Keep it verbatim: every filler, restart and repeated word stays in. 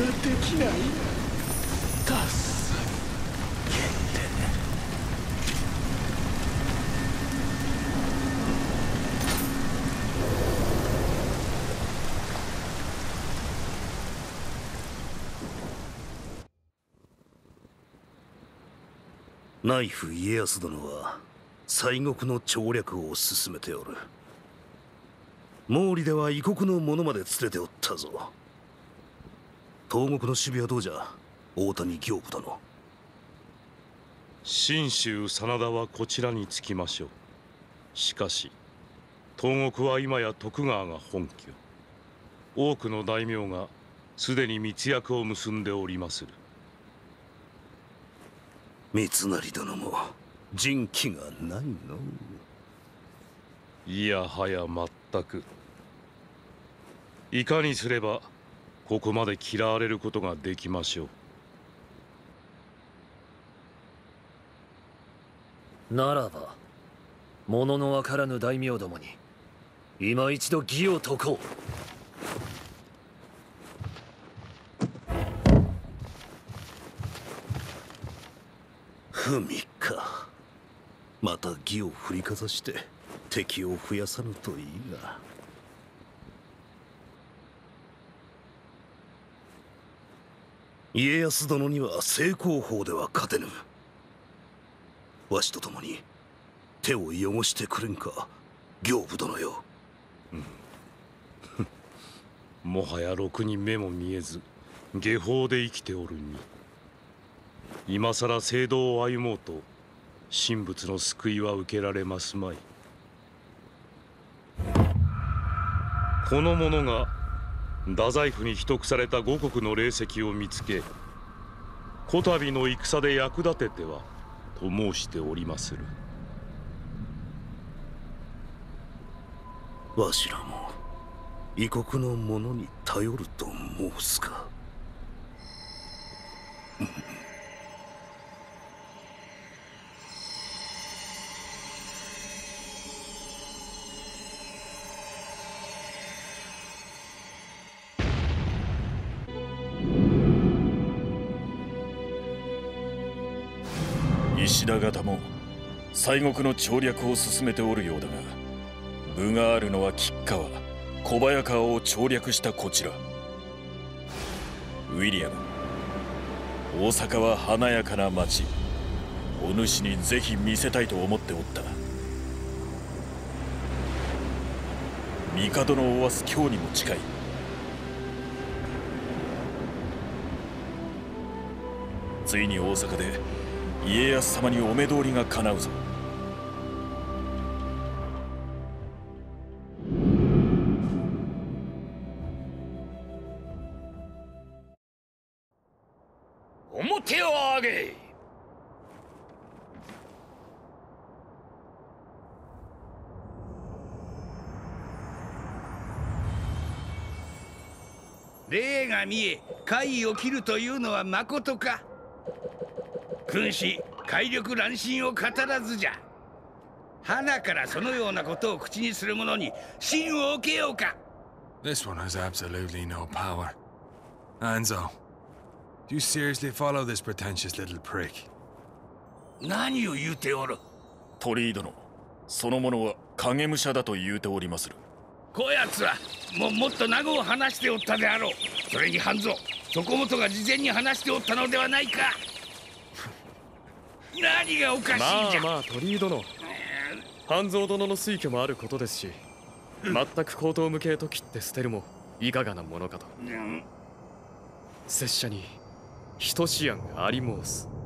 できないダッサい限定。内府家康殿は西国の調略を進めておる。毛利では異国の者まで連れておったぞ。東国の守備はどうじゃ、大谷行部殿。信州真田はこちらにつきましょう。しかし東国は今や徳川が本拠、多くの大名がすでに密約を結んでおりまする。三成殿も人気がないの。いやはや全く。いかにすればここまで嫌われることができましょう。ならばもののわからぬ大名どもに今一度義を解こう。文か、また義を振りかざして敵を増やさぬといいが。家康殿には正攻法では勝てぬ。わしと共に手を汚してくれんか、刑部殿よ。うん、もはやろくに目も見えず下法で生きておるに。今さら聖道を歩もうと神仏の救いは受けられますまい。この者が太宰府に秘匿された五穀の霊石を見つけ、こたびの戦で役立ててはと申しておりまする。わしらも異国の者に頼ると申すか。石田方も西国の調略を進めておるようだが、分があるのは吉川、小早川を調略したこちら。ウィリアム、大阪は華やかな町、お主にぜひ見せたいと思っておった。帝のおわす京にも近い。ついに大阪で家康様にお目通りがかなうぞ。面を上げ。霊が見え怪異を切るというのはまことか。君子怪力乱心を語らずじゃ。花からそのようなことを口にする者に信を受けようか。This one has absolutely no power. Anzo, do you seriously follow this pretentious little prick? 何を言うておる。鳥居殿、その者は影武者だと言うておりまする。こやつはもうもっと名護を話しておったであろう。それに半蔵、そこもとが事前に話しておったのではないか。何がおかしいんじゃ。まあまあ鳥居殿、半蔵殿の推挙もあることですし、全く口頭無形と切って捨てるもいかがなものかと。拙者に等しい案があり申す。